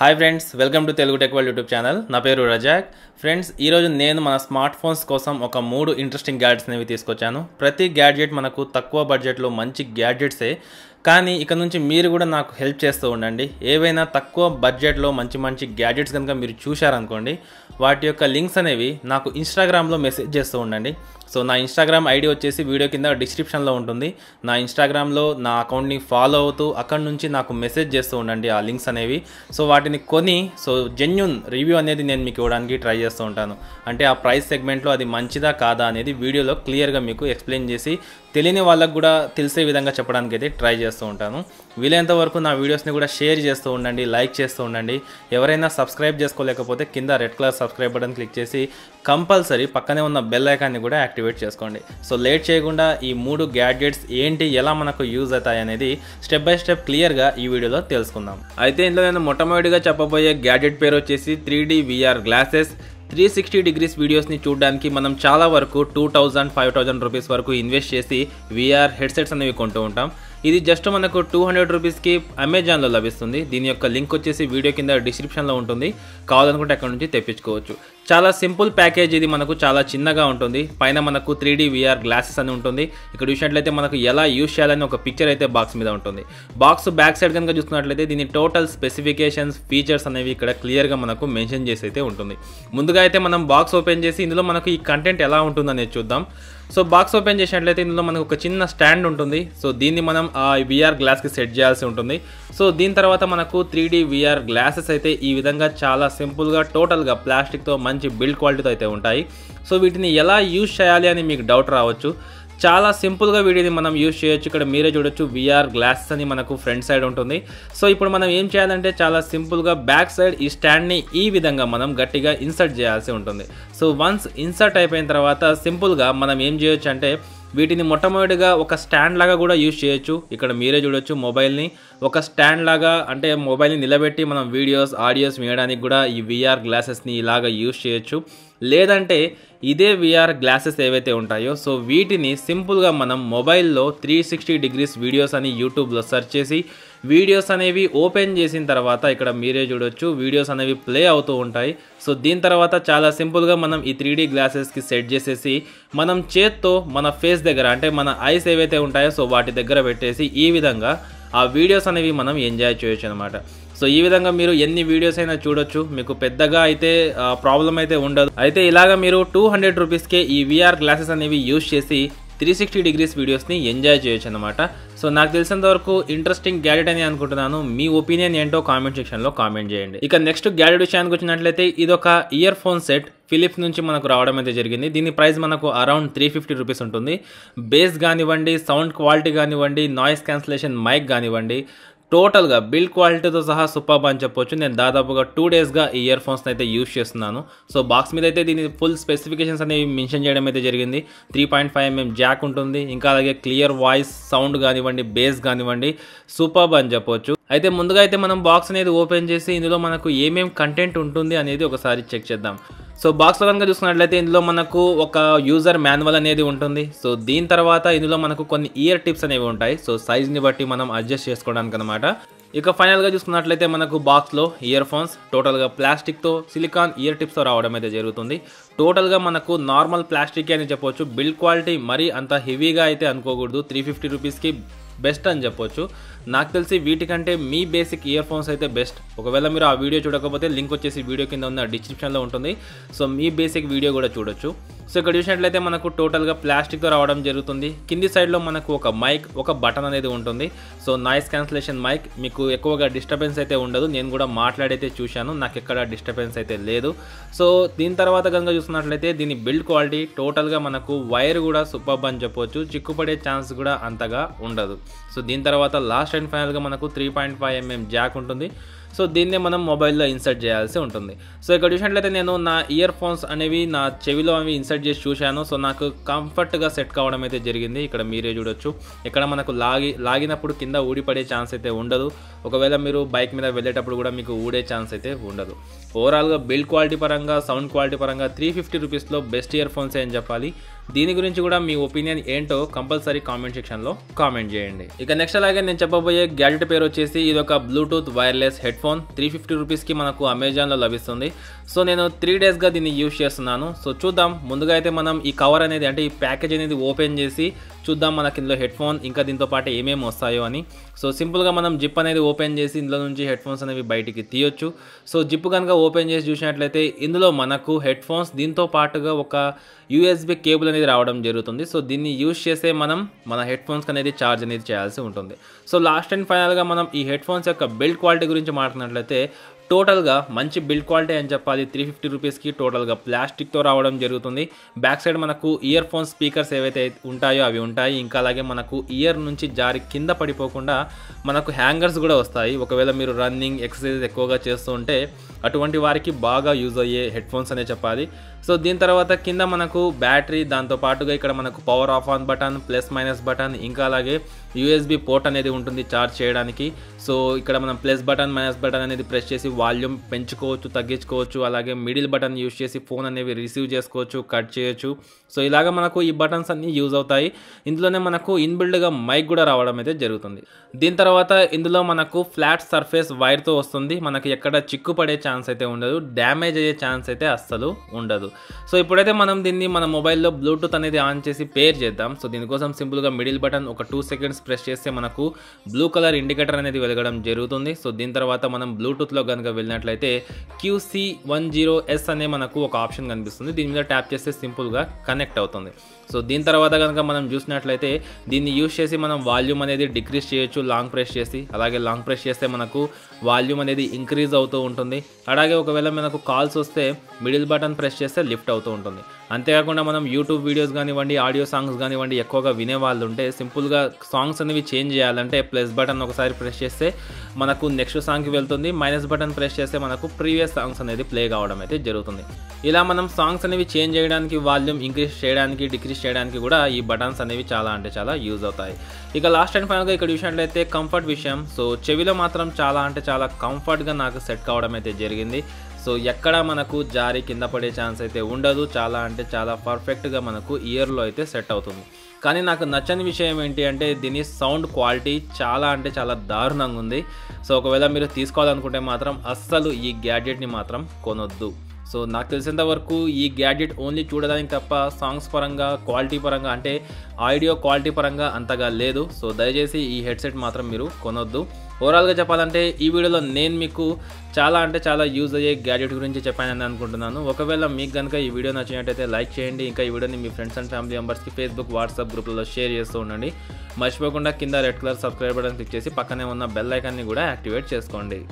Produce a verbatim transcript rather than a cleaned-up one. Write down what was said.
High friends welcome to Telugu tech world YouTube channel ना पेरु Razak friends ई रोज़ु नेनु मन स्मार्ट फोन्स कोसम ओक मूडु इंट्रेस्टिंग गैजेट्स नेवी तीसुकोच्चानु। प्रति गैजेट मनकु तक्कुव बడ్జెట్ लो मंची गैजेट्स ए కానీ ఇక నుంచి మీరు కూడా నాకు హెల్ప్ చేస్తూ ఉండండి। ఏవైనా తక్కువ బడ్జెట్లో మంచి మంచి గ్యాడ్జెట్స్ కనుక మీరు చూశారనుకోండి వాటి యొక్క లింక్స్ అనేవి నాకు ఇన్స్టాగ్రామ్లో మెసేజ్ చేస్తూ ఉండండి। సో నా ఇన్స్టాగ్రామ్ ఐడి వచ్చేసి వీడియో కింద డిస్క్రిప్షన్లో ఉంటుంది। నా ఇన్స్టాగ్రామ్లో నా అకౌంట్ని ఫాలో అవుతూ అక్కడ నుంచి నాకు మెసేజ్ చేస్తూ ఉండండి ఆ లింక్స్ అనేవి। సో వాటిని కొని సో జెన్యూన్ రివ్యూ అనేది నేను మీకు ఇవ్వడానికి ట్రై చేస్తూ ఉంటాను। అంటే ఆ ప్రైస్ సెగ్మెంట్లో అది మంచిదా కాదా అనేది వీడియోలో క్లియర్గా మీకు ఎక్స్ప్లెయిన్ చేసి తెలియని వాళ్ళకు కూడా తెలిసే విధంగా చెప్పడానికి అయితే ట్రై చేస్తూ ఉంటాను। వీలైనంత వరకు నా వీడియోస్ని కూడా షేర్ చేస్తూ ఉండండి, లైక్ చేస్తూ ఉండండి। ఎవరైనా సబ్స్క్రైబ్ చేసుకోలేకపోతే కింద red colour subscribe button click చేసి కంపల్సరీ పక్కనే ఉన్న బెల్ ఐకాన్ని కూడా యాక్టివేట్ చేసుకోండి। సో లేట్ చేయకుండా ఈ మూడు గ్యాడ్జెట్స్ ఏంటి, ఎలా మనకు యూజ్ అవుతాయి అనేది స్టెప్ బై స్టెప్ క్లియర్గా ఈ వీడియోలో తెలుసుకుందాం। అయితే ఇందులో నేను మొట్టమొదటిగా చెప్పబోయే గ్యాడ్జెట్ పేరు వచ్చేసి three D VR glasses. Three sixty degrees వీడియోస్ని చూడడానికి మనం చాలా వరకు two thousand five thousand rupees వరకు ఇన్వెస్ట్ చేసి విఆర్ హెడ్సెట్స్ అనేవి కొంటూ ఉంటాం। ఇది జస్ట్ మనకు టూ హండ్రెడ్ రూపీస్కి అమెజాన్లో లభిస్తుంది। దీని యొక్క లింక్ వచ్చేసి వీడియో కింద డిస్క్రిప్షన్లో ఉంటుంది, కావాలనుకుంటే అక్కడ నుంచి తెప్పించుకోవచ్చు। చాలా సింపుల్ ప్యాకేజ్ ఇది, మనకు చాలా చిన్నగా ఉంటుంది। పైన మనకు త్రీ డి విఆర్ గ్లాసెస్ అని ఉంటుంది। ఇక్కడ చూసినట్లయితే మనకు ఎలా యూజ్ చేయాలని ఒక పిక్చర్ అయితే బాక్స్ మీద ఉంటుంది। బాక్స్ బ్యాక్ సైడ్ కనుక చూసుకున్నట్లయితే దీని టోటల్ స్పెసిఫికేషన్స్, ఫీచర్స్ అనేవి ఇక్కడ క్లియర్గా మనకు మెన్షన్ చేసి అయితే ఉంటుంది। ముందుగా అయితే మనం బాక్స్ ఓపెన్ చేసి ఇందులో మనకు ఈ కంటెంట్ ఎలా ఉంటుందనేది చూద్దాం। సో బాక్స్ ఓపెన్ చేసినట్లయితే ఇందులో మనకు ఒక చిన్న స్టాండ్ ఉంటుంది। సో దీన్ని మనం ఆ విఆర్ గ్లాస్కి సెట్ చేయాల్సి ఉంటుంది। సో దీని తర్వాత మనకు త్రీ డి విఆర్ గ్లాసెస్ అయితే ఈ విధంగా చాలా సింపుల్గా టోటల్గా ప్లాస్టిక్తో మంచి బిల్డ్ క్వాలిటీతో అయితే ఉంటాయి। సో వీటిని ఎలా యూజ్ చేయాలి అని మీకు డౌట్ రావచ్చు। చాలా సింపుల్గా వీటిని మనం యూజ్ చేయొచ్చు। ఇక్కడ మీరే చూడొచ్చు విఆర్ గ్లాసెస్ అని మనకు ఫ్రంట్ సైడ్ ఉంటుంది। సో ఇప్పుడు మనం ఏం చేయాలంటే చాలా సింపుల్గా బ్యాక్ సైడ్ ఈ స్టాండ్ని ఈ విధంగా మనం గట్టిగా ఇన్సర్ట్ చేయాల్సి ఉంటుంది। సో వన్స్ ఇన్సర్ట్ అయిపోయిన తర్వాత సింపుల్గా మనం ఏం చేయొచ్చు అంటే వీటిని మొట్టమొదటిగా ఒక స్టాండ్ లాగా కూడా యూజ్ చేయొచ్చు। ఇక్కడ మీరే చూడొచ్చు మొబైల్ని ఒక స్టాండ్ లాగా, అంటే మొబైల్ని నిలబెట్టి మనం వీడియోస్, ఆడియోస్ వినడానికి కూడా ఈ విఆర్ గ్లాసెస్ని ఇలాగ యూజ్ చేయొచ్చు। లేదంటే ఇదే విఆర్ గ్లాసెస్ ఏవైతే ఉంటాయో సో వీటిని సింపుల్గా మనం మొబైల్లో త్రీ సిక్స్టీ డిగ్రీస్ వీడియోస్ అని యూట్యూబ్లో సెర్చ్ చేసి వీడియోస్ అనేవి ఓపెన్ చేసిన తర్వాత ఇక్కడ మీరే చూడొచ్చు వీడియోస్ అనేవి ప్లే అవుతూ ఉంటాయి। సో దీని తర్వాత చాలా సింపుల్గా మనం ఈ త్రీ డి గ్లాసెస్కి సెట్ చేసేసి మనం చేత్తో మన ఫేస్ దగ్గర, అంటే మన ఐస్ ఏవైతే ఉంటాయో సో వాటి దగ్గర పెట్టేసి ఈ విధంగా ఆ వీడియోస్ అనేవి మనం ఎంజాయ్ చేయొచ్చు అనమాట। సో ఈ విధంగా మీరు ఎన్ని వీడియోస్ అయినా చూడొచ్చు, మీకు పెద్దగా అయితే ప్రాబ్లం అయితే ఉండదు। అయితే ఇలాగ మీరు టూ హండ్రెడ్ రూపీస్కే ఈ విఆర్ గ్లాసెస్ అనేవి యూజ్ చేసి త్రీ సిక్స్టీ డిగ్రీస్ వీడియోస్ని ఎంజాయ్ చేయొచ్చు అనమాట। సో నాకు తెలిసినంత వరకు ఇంట్రెస్టింగ్ గ్యాడెట్ అని అనుకుంటున్నాను। మీ ఒపీనియన్ ఏంటో కామెంట్ సెక్షన్లో కామెంట్ చేయండి। ఇక నెక్స్ట్ గ్యాడెట్ విషయానికి వచ్చినట్లయితే ఇదొక ఇయర్ ఫోన్ సెట్ ఫిలిప్స్ నుంచి మనకు రావడం అయితే జరిగింది। దీని ప్రైస్ మనకు అరౌండ్ త్రీ ఫిఫ్టీ రూపీస్ ఉంటుంది। బేస్ కానివ్వండి, సౌండ్ క్వాలిటీ కానివ్వండి, నాయిస్ క్యాన్సిలేషన్ మైక్ కానివ్వండి, టోటల్గా బిల్డ్ క్వాలిటీతో సహా సూపర్బ్ అని చెప్పొచ్చు। నేను దాదాపుగా టూ డేస్గా ఈ ఇయర్ ఫోన్స్ని అయితే యూజ్ చేస్తున్నాను। సో బాక్స్ మీద అయితే దీని ఫుల్ స్పెసిఫికేషన్స్ అనేవి మెన్షన్ చేయడం అయితే జరిగింది। Three point five MM jack ఉంటుంది, ఇంకా అలాగే క్లియర్ వాయిస్, సౌండ్ కానివ్వండి, బేస్ కానివ్వండి, సూపర్బ్ అని చెప్పొచ్చు। అయితే ముందుగా అయితే మనం బాక్స్ అనేది ఓపెన్ చేసి ఇందులో మనకు ఏమేమి కంటెంట్ ఉంటుంది అనేది ఒకసారి చెక్ చేద్దాం। సో బాక్స్లో కనుక చూసుకున్నట్లయితే ఇందులో మనకు ఒక యూజర్ మాన్యువల్ అనేది ఉంటుంది। సో దీని తర్వాత ఇందులో మనకు కొన్ని ఇయర్ టిప్స్ అనేవి ఉంటాయి। సో సైజ్ని బట్టి మనం అడ్జస్ట్ చేసుకోవడానికి అనమాట। ఇక ఫైనల్గా చూసుకున్నట్లయితే మనకు బాక్స్లో ఇయర్ ఫోన్స్ టోటల్గా ప్లాస్టిక్తో సిలికాన్ ఇయర్ టిప్స్తో రావడం అయితే జరుగుతుంది। టోటల్గా మనకు నార్మల్ ప్లాస్టిక్ అని చెప్పొచ్చు। బిల్డ్ క్వాలిటీ మరీ అంత హెవీగా అయితే అనుకోకూడదు, త్రీ ఫిఫ్టీ రూపీస్కి బెస్ట్ అని చెప్పొచ్చు। నాకు తెలిసి వీటికంటే మీ బేసిక్ ఇయర్ ఫోన్స్ అయితే బెస్ట్। ఒకవేళ మీరు ఆ వీడియో చూడకపోతే లింక్ వచ్చేసి వీడియో కింద ఉన్న డిస్క్రిప్షన్లో ఉంటుంది। సో మీ బేసిక్ వీడియో కూడా చూడొచ్చు। సో ఇక్కడ చూసినట్లయితే మనకు టోటల్గా ప్లాస్టిక్తో రావడం జరుగుతుంది। కింది సైడ్లో మనకు ఒక మైక్, ఒక బటన్ అనేది ఉంటుంది। సో నాయిస్ క్యాన్సిలేషన్ మైక్, మీకు ఎక్కువగా డిస్టర్బెన్స్ అయితే ఉండదు। నేను కూడా మాట్లాడైతే చూశాను, నాకు ఎక్కడ డిస్టర్బెన్స్ అయితే లేదు। సో దీని తర్వాత కనుక చూసుకున్నట్లయితే దీని బిల్డ్ క్వాలిటీ టోటల్గా మనకు వైర్ కూడా సూపర్బ్ అని చెప్పవచ్చు, చిక్కుపడే ఛాన్స్ కూడా అంతగా ఉండదు। సో దీని తర్వాత లాస్ట్ అండ్ ఫైనల్గా మనకు three point five MM jack ఉంటుంది। సో దీన్నే మనం మొబైల్లో ఇన్సర్ట్ చేయాల్సి ఉంటుంది। సో ఇక్కడ చూసినట్లయితే నేను నా ఇయర్ ఫోన్స్ అనేవి నా చెవిలో అవి ఇన్సర్ట్ చేసి చూశాను। సో నాకు కంఫర్ట్గా సెట్ కావడం అయితే జరిగింది। ఇక్కడ మీరే చూడొచ్చు, ఇక్కడ మనకు లాగి లాగినప్పుడు కింద ఊడిపడే ఛాన్స్ అయితే ఉండదు। ఒకవేళ మీరు బైక్ మీద వెళ్ళేటప్పుడు కూడా మీకు ఊడే ఛాన్స్ అయితే ఉండదు। ఓవరాల్గా బిల్డ్ క్వాలిటీ పరంగా, సౌండ్ క్వాలిటీ పరంగా త్రీ ఫిఫ్టీ రూపీస్లో బెస్ట్ ఇయర్ ఫోన్స్ అని చెప్పాలి। దీని గురించి కూడా మీ ఒపీనియన్ ఏంటో కంపల్సరీ కామెంట్ సెక్షన్లో కామెంట్ చేయండి। ఇక నెక్స్ట్ అలాగే నేను చెప్పబోయే గ్యాడ్జెట్ పేరు వచ్చేసి ఇది ఒక Bluetooth wireless head headphone three fifty rupees की मन को अमेज़न लभिस्तुंदी। सो नेनु थ्री डेज़ गा दीनी यूज चेस्तुन्नानु। सो चूद्दाम मुंदुगा अयिते मनम ई कवर अनेदी अंटे ई पैकेज अनेदी ओपेन चेसी चूद्दाम मनकि इंदुलो हेडफोन इंका दींतो पाटु एमेम वस्तायो अनि। सो सिंपल गा मनम जिप अनेदी ओपेन चेसी इंदुलो नुंची हेडफोन्स अनेवी बयटिकि तीयोच्चु। सो जिप गनक ओपेन चेसी चूसिनट्लयिते इंदुलो मनकु हेडफोन्स दींतो पाटुगा ओक यूएसबी केबल अनेदी रावडम जरुगुतुंदी। सो दीन्नि यूज चेसे मनम मन हेडफोन्स अनेदी चार्ज अनेदी చేయాల్సి ఉంటుంది। సో లాస్ట్ అండ్ ఫైనల్ గా మనం ఈ హెడ్ ఫోన్స్ యొక్క బిల్డ్ క్వాలిటీ గురించి మాట్లాడినట్లయితే టోటల్ గా మంచి బిల్డ్ క్వాలిటీ అని చెప్పాలి। త్రీ ఫిఫ్టీ రూపీస్ కి టోటల్ గా ప్లాస్టిక్ తో రావడం జరుగుతుంది। బ్యాక్ సైడ్ మనకు ఇయర్ ఫోన్ స్పీకర్స్ ఏవైతే ఉంటాయో అవి ఉంటాయి। ఇంకా అలాగే మనకు ఇయర్ నుంచి జారి కింద పడిపోకుండా మనకు హ్యాంగర్స్ కూడా వస్తాయి। ఒకవేళ మీరు రన్నింగ్ ఎక్సర్సైజ్ ఎక్కువగా చేస్తూ ఉంటే అటువంటి వారికి బాగా యూజ్ అయ్యే హెడ్ ఫోన్స్ అనే చెప్పాలి। సో దీని తర్వాత కింద మనకు బ్యాటరీ, దాంతో పాటుగా ఇక్కడ మనకు power off on button, plus minus button, ఇంకా అలాగే యూఎస్బి పోర్ట్ అనేది ఉంటుంది చార్జ్ చేయడానికి। సో ఇక్కడ మనం ప్లస్ బటన్ మైనస్ బటన్ అనేది ప్రెస్ చేసి వాల్యూమ్ పెంచుకోవచ్చు, తగ్గించుకోవచ్చు। అలాగే మిడిల్ బటన్ యూజ్ చేసి ఫోన్ అనేవి రిసీవ్ చేసుకోవచ్చు, కట్ చేయొచ్చు। సో ఇలాగ మనకు ఈ బటన్స్ అన్నీ యూజ్ అవుతాయి। ఇందులోనే మనకు ఇన్బిల్డ్గా మైక్ కూడా రావడం అయితే జరుగుతుంది। దీని తర్వాత ఇందులో మనకు ఫ్లాట్ సర్ఫేస్ వైర్తో వస్తుంది, మనకి ఎక్కడ చిక్కు పడే ఛాన్స్ అయితే ఉండదు, డ్యామేజ్ అయ్యే ఛాన్స్ అయితే అస్సలు ఉండదు। సో ఇప్పుడైతే మనం దీన్ని మన మొబైల్లో బ్లూటూత్ అనేది ఆన్ చేసి పేర్ చేద్దాం। సో దీనికోసం సింపుల్గా మిడిల్ బటన్ ఒక టూ సెకండ్స్ ప్రెస్ చేస్తే మనకు బ్లూ కలర్ ఇండికేటర్ అనేది వెలగడం జరుగుతుంది। సో దీని తర్వాత మనం బ్లూటూత్లో కనుక వెళ్ళినట్లయితే క్యూ సీ టెన్ ఎస్ అనే మనకు ఒక ఆప్షన్ కనిపిస్తుంది, దీని మీద ట్యాప్ చేస్తే సింపుల్గా కనెక్ట్ అవుతుంది। సో దీని తర్వాత కనుక మనం చూసినట్లయితే దీన్ని యూజ్ చేసి మనం వాల్యూమ్ అనేది డిక్రీజ్ చేయొచ్చు లాంగ్ ప్రెస్ చేసి, అలాగే లాంగ్ ప్రెస్ చేస్తే మనకు వాల్యూమ్ అనేది ఇంక్రీజ్ అవుతూ ఉంటుంది। అలాగే ఒకవేళ మనకు కాల్స్ వస్తే మిడిల్ బటన్ ప్రెస్ చేస్తే లిఫ్ట్ అవుతూ ఉంటుంది। అంతేకాకుండా మనం యూట్యూబ్ వీడియోస్ కానివ్వండి, ఆడియో సాంగ్స్ కానివ్వండి ఎక్కువగా వినేవాళ్ళు ఉంటే సింపుల్గా సాంగ్స్ అనేవి చేంజ్ చేయాలంటే ప్లస్ బటన్ ఒకసారి ప్రెస్ చేస్తే మనకు నెక్స్ట్ సాంగ్కి వెళ్తుంది, మైనస్ బటన్ ప్రెస్ చేస్తే మనకు ప్రీవియస్ సాంగ్స్ అనేది ప్లే కావడం అయితే జరుగుతుంది। ఇలా మనం సాంగ్స్ అనేవి చేంజ్ చేయడానికి, వాల్యూమ్ ఇంక్రీజ్ చేయడానికి, డిక్రీజ్ చేయడానికి కూడా ఈ బటన్స్ అనేవి చాలా అంటే చాలా యూజ్ అవుతాయి। ఇక లాస్ట్ అండ్ ఫైనల్గా ఇక్కడ చూసినట్లయితే కంఫర్ట్ విషయం, సో చెవిలో మాత్రం చాలా అంటే చాలా కంఫర్ట్గా నాకు సెట్ కావడం అయితే జరిగింది। సో ఎక్కడ మనకు జారి కింద పడే ఛాన్స్ అయితే ఉండదు, చాలా అంటే చాలా పర్ఫెక్ట్గా మనకు ఇయర్లో అయితే సెట్ అవుతుంది। కానీ నాకు నచ్చని విషయం ఏంటి అంటే దీని సౌండ్ క్వాలిటీ చాలా అంటే చాలా దారుణంగా ఉంది। సో ఒకవేళ మీరు తీసుకోవాలనుకుంటే మాత్రం అస్సలు ఈ గ్యాడ్జెట్ని మాత్రం కొనొద్దు। సో నాకు తెలిసినంత వరకు ఈ గ్యాడ్జెట్ ఓన్లీ చూడడానికి తప్ప సాంగ్స్ పరంగా, క్వాలిటీ పరంగా అంటే ఆడియో క్వాలిటీ పరంగా అంతగా లేదు। సో దయచేసి ఈ హెడ్సెట్ మాత్రం మీరు కొనొద్దు। ఓవరాల్గా చెప్పాలంటే ఈ వీడియోలో నేను మీకు చాలా అంటే చాలా యూజ్ అయ్యే గ్యాడ్జెట్ గురించి చెప్పానని అనుకుంటున్నాను। ఒకవేళ మీకు కనుక ఈ వీడియో నచ్చినట్టయితే లైక్ చేయండి, ఇంకా ఈ వీడియోని మీ ఫ్రెండ్స్ అండ్ ఫ్యామిలీ మెంబర్స్కి ఫేస్బుక్, వాట్సాప్ గ్రూప్లలో షేర్ చేస్తూ ఉండండి। మర్చిపోకుండా కింద red colour subscribe button click చేసి పక్కనే ఉన్న బెల్ ఐకాన్ని కూడా యాక్టివేట్ చేసుకోండి।